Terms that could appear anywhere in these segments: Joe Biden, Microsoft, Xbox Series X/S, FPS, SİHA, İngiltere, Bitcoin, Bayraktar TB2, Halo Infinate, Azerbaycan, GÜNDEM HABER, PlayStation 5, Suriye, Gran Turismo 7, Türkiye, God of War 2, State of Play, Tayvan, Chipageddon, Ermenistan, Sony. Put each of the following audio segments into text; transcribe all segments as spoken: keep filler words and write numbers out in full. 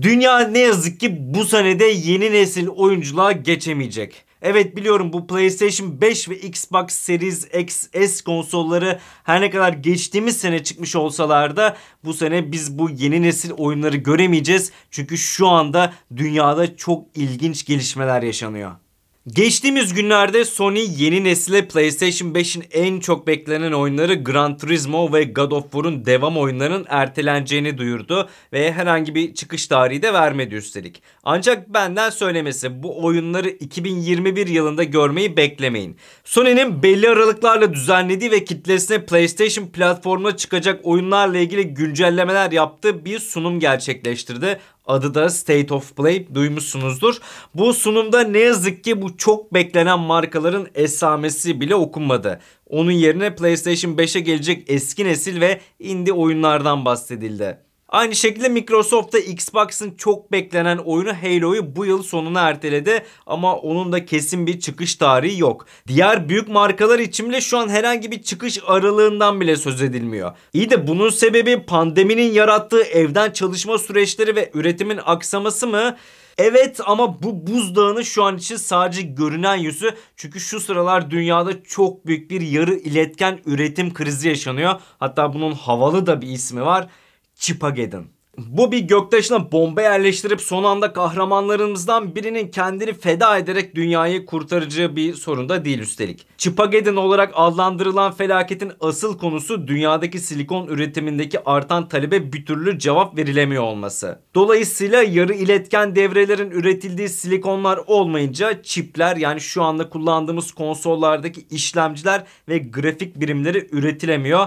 Dünya ne yazık ki bu senede yeni nesil oyunculuğa geçemeyecek. Evet biliyorum, bu PlayStation beş ve Xbox Series X S konsolları her ne kadar geçtiğimiz sene çıkmış olsalar da bu sene biz bu yeni nesil oyunları göremeyeceğiz. Çünkü şu anda dünyada çok ilginç gelişmeler yaşanıyor. Geçtiğimiz günlerde Sony yeni nesile PlayStation beşin en çok beklenen oyunları Gran Turismo ve God of War'un devam oyunlarının erteleneceğini duyurdu ve herhangi bir çıkış tarihi de vermedi üstelik. Ancak benden söylemesi, bu oyunları iki bin yirmi bir yılında görmeyi beklemeyin. Sony'nin belli aralıklarla düzenlediği ve kitlesine PlayStation platformuna çıkacak oyunlarla ilgili güncellemeler yaptığı bir sunum gerçekleştirdi. Adı da State of Play, duymuşsunuzdur. Bu sunumda ne yazık ki bu çok beklenen markaların esamesi bile okunmadı. Onun yerine PlayStation beşe gelecek eski nesil ve indie oyunlardan bahsedildi. Aynı şekilde Microsoft da Xbox'ın çok beklenen oyunu Halo'yu bu yıl sonuna erteledi ama onun da kesin bir çıkış tarihi yok. Diğer büyük markalar için bile şu an herhangi bir çıkış aralığından bile söz edilmiyor. İyi de bunun sebebi pandeminin yarattığı evden çalışma süreçleri ve üretimin aksaması mı? Evet, ama bu buzdağının şu an için sadece görünen yüzü. Çünkü şu sıralar dünyada çok büyük bir yarı iletken üretim krizi yaşanıyor. Hatta bunun havalı da bir ismi var. Chipageddon. Bu bir göktaşına bomba yerleştirip son anda kahramanlarımızdan birinin kendini feda ederek dünyayı kurtaracağı bir sorun da değil üstelik. Chipageddon olarak adlandırılan felaketin asıl konusu dünyadaki silikon üretimindeki artan talebe bir türlü cevap verilemiyor olması. Dolayısıyla yarı iletken devrelerin üretildiği silikonlar olmayınca çipler, yani şu anda kullandığımız konsollardaki işlemciler ve grafik birimleri üretilemiyor.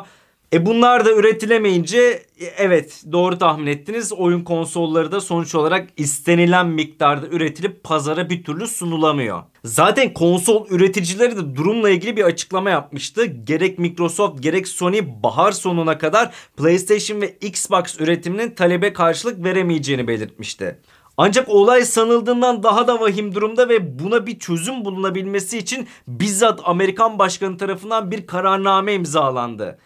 E bunlar da üretilemeyince, evet doğru tahmin ettiniz, oyun konsolları da sonuç olarak istenilen miktarda üretilip pazara bir türlü sunulamıyor. Zaten konsol üreticileri de durumla ilgili bir açıklama yapmıştı. Gerek Microsoft gerek Sony bahar sonuna kadar PlayStation ve Xbox üretiminin talebe karşılık veremeyeceğini belirtmişti. Ancak olay sanıldığından daha da vahim durumda ve buna bir çözüm bulunabilmesi için bizzat Amerikan Başkanı tarafından bir kararname imzalandı.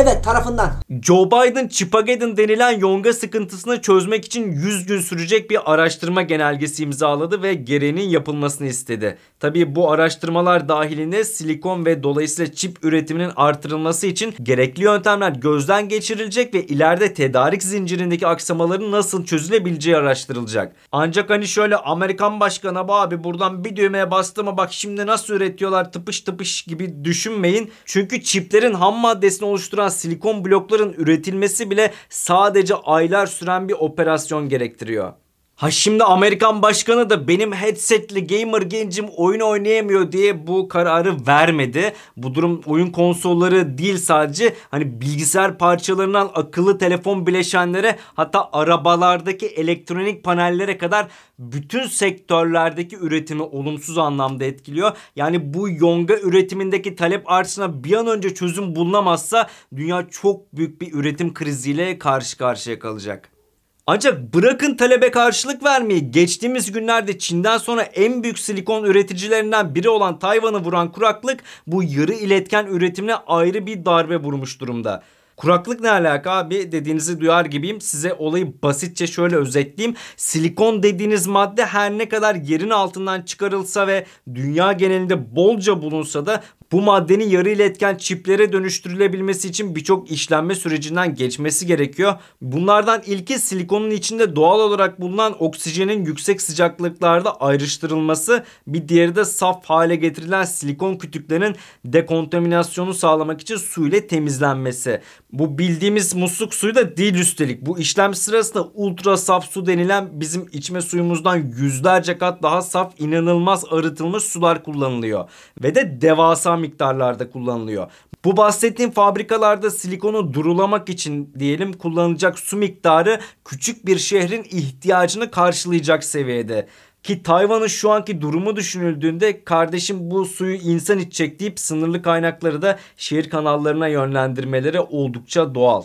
Evet tarafından. Joe Biden, Chipageddon denilen yonga sıkıntısını çözmek için yüz gün sürecek bir araştırma genelgesi imzaladı ve gereğinin yapılmasını istedi. Tabii bu araştırmalar dahilinde silikon ve dolayısıyla çip üretiminin artırılması için gerekli yöntemler gözden geçirilecek ve ileride tedarik zincirindeki aksamaların nasıl çözülebileceği araştırılacak. Ancak hani şöyle Amerikan başkanı abi buradan bir düğmeye bastığıma bak şimdi nasıl üretiyorlar tıpış tıpış gibi düşünmeyin. Çünkü çiplerin ham maddesini oluşturan silikon blokların üretilmesi bile sadece aylar süren bir operasyon gerektiriyor. Ha şimdi Amerikan başkanı da benim headsetli gamer gencim oyun oynayamıyor diye bu kararı vermedi. Bu durum oyun konsolları değil sadece, hani bilgisayar parçalarından akıllı telefon bileşenlere, hatta arabalardaki elektronik panellere kadar bütün sektörlerdeki üretimi olumsuz anlamda etkiliyor. Yani bu yonga üretimindeki talep artışına bir an önce çözüm bulunamazsa dünya çok büyük bir üretim kriziyle karşı karşıya kalacak. Ancak bırakın talebe karşılık vermeyi, geçtiğimiz günlerde Çin'den sonra en büyük silikon üreticilerinden biri olan Tayvan'ı vuran kuraklık bu yarı iletken üretimine ayrı bir darbe vurmuş durumda. Kuraklık ne alaka abi dediğinizi duyar gibiyim. Size olayı basitçe şöyle özetleyeyim. Silikon dediğiniz madde her ne kadar yerin altından çıkarılsa ve dünya genelinde bolca bulunsa da bu maddenin yarı iletken çiplere dönüştürülebilmesi için birçok işlenme sürecinden geçmesi gerekiyor. Bunlardan ilki silikonun içinde doğal olarak bulunan oksijenin yüksek sıcaklıklarda ayrıştırılması, bir diğeri de saf hale getirilen silikon kütüklerinin dekontaminasyonu sağlamak için su ile temizlenmesi. Bu bildiğimiz musluk suyu da değil üstelik. Bu işlem sırasında ultra saf su denilen bizim içme suyumuzdan yüzlerce kat daha saf, inanılmaz arıtılmış sular kullanılıyor. Ve de devasa miktarlarda kullanılıyor. Bu bahsettiğim fabrikalarda silikonu durulamak için diyelim kullanılacak su miktarı küçük bir şehrin ihtiyacını karşılayacak seviyede. Ki Tayvan'ın şu anki durumu düşünüldüğünde kardeşim bu suyu insan içecek deyip sınırlı kaynakları da şehir kanallarına yönlendirmeleri oldukça doğal.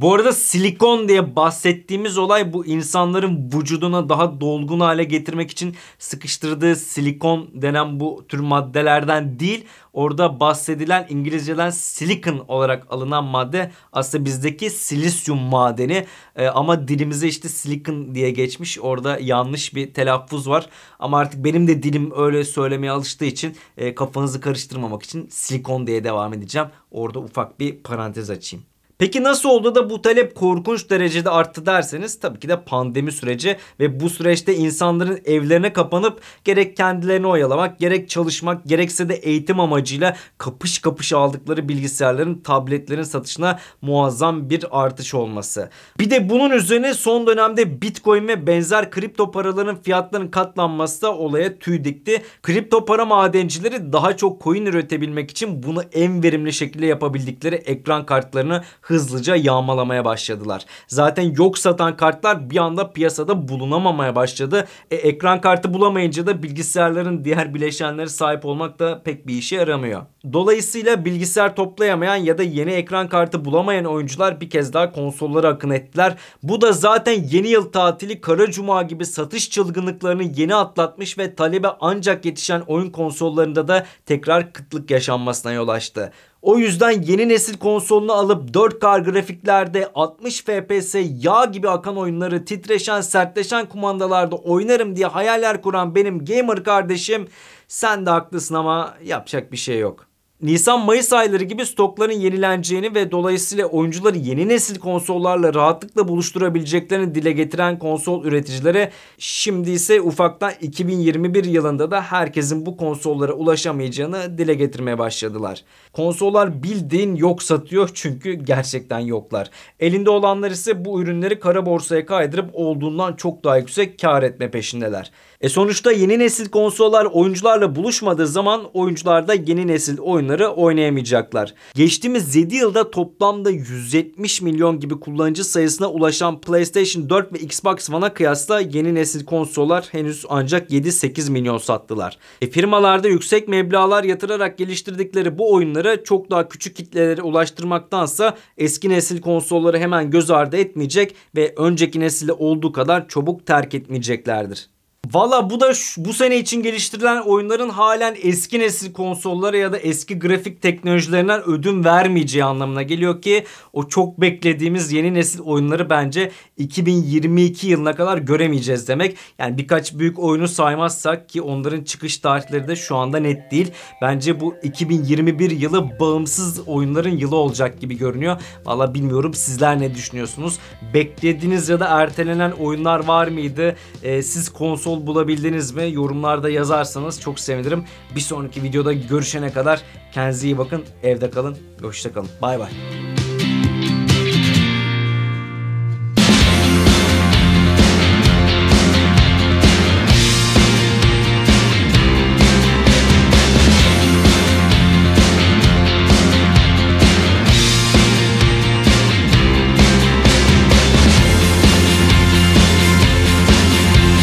Bu arada silikon diye bahsettiğimiz olay bu insanların vücuduna daha dolgun hale getirmek için sıkıştırdığı silikon denen bu tür maddelerden değil. Orada bahsedilen İngilizceden silicon olarak alınan madde aslında bizdeki silisyum madeni. Ee, ama dilimize işte silikon diye geçmiş. Orada yanlış bir telaffuz var. Ama artık benim de dilim öyle söylemeye alıştığı için e, kafanızı karıştırmamak için silikon diye devam edeceğim. Orada ufak bir parantez açayım. Peki nasıl oldu da bu talep korkunç derecede arttı derseniz, tabii ki de pandemi süreci ve bu süreçte insanların evlerine kapanıp gerek kendilerini oyalamak, gerek çalışmak, gerekse de eğitim amacıyla kapış kapış aldıkları bilgisayarların, tabletlerin satışına muazzam bir artış olması. Bir de bunun üzerine son dönemde Bitcoin ve benzer kripto paraların fiyatlarının katlanması da olaya tüy dikti. Kripto para madencileri daha çok coin üretebilmek için bunu en verimli şekilde yapabildikleri ekran kartlarını hızlıca yağmalamaya başladılar. Zaten yok satan kartlar bir anda piyasada bulunamamaya başladı. E, ekran kartı bulamayınca da bilgisayarların diğer bileşenlere sahip olmak da pek bir işe yaramıyor. Dolayısıyla bilgisayar toplayamayan ya da yeni ekran kartı bulamayan oyuncular bir kez daha konsollara akın ettiler. Bu da zaten yeni yıl tatili, Kara Cuma gibi satış çılgınlıklarını yeni atlatmış ve talebe ancak yetişen oyun konsollarında da tekrar kıtlık yaşanmasına yol açtı. O yüzden yeni nesil konsolunu alıp dört K grafiklerde altmış F P S yağ gibi akan oyunları titreşen, sertleşen kumandalarda oynarım diye hayaller kuran benim gamer kardeşim, sen de haklısın ama yapacak bir şey yok. Nisan-Mayıs ayları gibi stokların yenileneceğini ve dolayısıyla oyuncuları yeni nesil konsollarla rahatlıkla buluşturabileceklerini dile getiren konsol üreticilere, şimdi ise ufaktan iki bin yirmi bir yılında da herkesin bu konsollara ulaşamayacağını dile getirmeye başladılar. Konsollar bildiğin yok satıyor çünkü gerçekten yoklar. Elinde olanlar ise bu ürünleri kara borsaya kaydırıp olduğundan çok daha yüksek kar etme peşindeler. E sonuçta yeni nesil konsollar oyuncularla buluşmadığı zaman oyuncular da yeni nesil oyunları oynayamayacaklar. Geçtiğimiz yedi yılda toplamda yüz yetmiş milyon gibi kullanıcı sayısına ulaşan PlayStation dört ve Xbox One'a kıyasla yeni nesil konsollar henüz ancak yedi sekiz milyon sattılar. E firmalarda yüksek meblağlar yatırarak geliştirdikleri bu oyunları çok daha küçük kitlelere ulaştırmaktansa eski nesil konsolları hemen göz ardı etmeyecek ve önceki nesile olduğu kadar çabuk terk etmeyeceklerdir. Valla bu da şu, bu sene için geliştirilen oyunların halen eski nesil konsollara ya da eski grafik teknolojilerinden ödün vermeyeceği anlamına geliyor ki o çok beklediğimiz yeni nesil oyunları bence iki bin yirmi iki yılına kadar göremeyeceğiz demek. Yani birkaç büyük oyunu saymazsak ki onların çıkış tarihleri de şu anda net değil. Bence bu iki bin yirmi bir yılı bağımsız oyunların yılı olacak gibi görünüyor. Valla bilmiyorum, sizler ne düşünüyorsunuz? Beklediğiniz ya da ertelenen oyunlar var mıydı? Ee, siz konsol bulabildiniz mi? Yorumlarda yazarsanız çok sevinirim. Bir sonraki videoda görüşene kadar kendinize iyi bakın. Evde kalın. Hoşça kalın. Bay bay.